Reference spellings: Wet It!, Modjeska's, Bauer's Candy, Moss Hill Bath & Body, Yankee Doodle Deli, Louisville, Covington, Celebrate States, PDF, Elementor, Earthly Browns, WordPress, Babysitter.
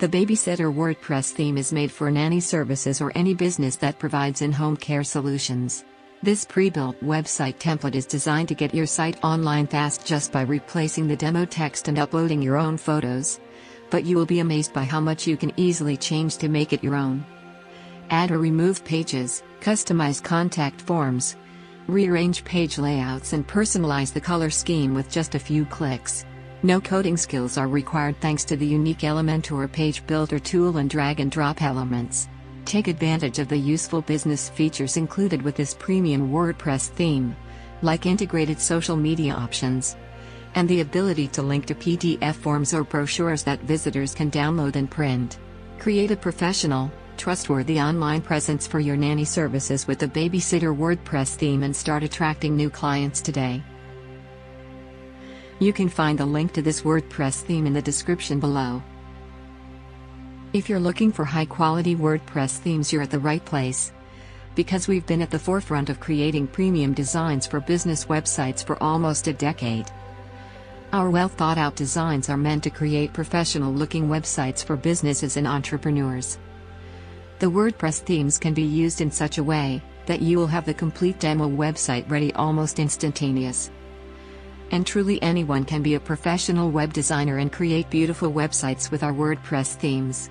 The Babysitter WordPress theme is made for nanny services or any business that provides in-home care solutions. This pre-built website template is designed to get your site online fast just by replacing the demo text and uploading your own photos. But you will be amazed by how much you can easily change to make it your own. Add or remove pages, customize contact forms, rearrange page layouts and personalize the color scheme with just a few clicks. No coding skills are required thanks to the unique Elementor page builder tool and drag and drop elements. Take advantage of the useful business features included with this premium WordPress theme, like integrated social media options, and the ability to link to PDF forms or brochures that visitors can download and print. Create a professional, trustworthy online presence for your nanny services with the Babysitter WordPress theme and start attracting new clients today. You can find the link to this WordPress theme in the description below. If you're looking for high-quality WordPress themes, you're at the right place, because we've been at the forefront of creating premium designs for business websites for almost a decade. Our well-thought-out designs are meant to create professional-looking websites for businesses and entrepreneurs. The WordPress themes can be used in such a way that you will have the complete demo website ready almost instantaneous. And truly anyone can be a professional web designer and create beautiful websites with our WordPress themes.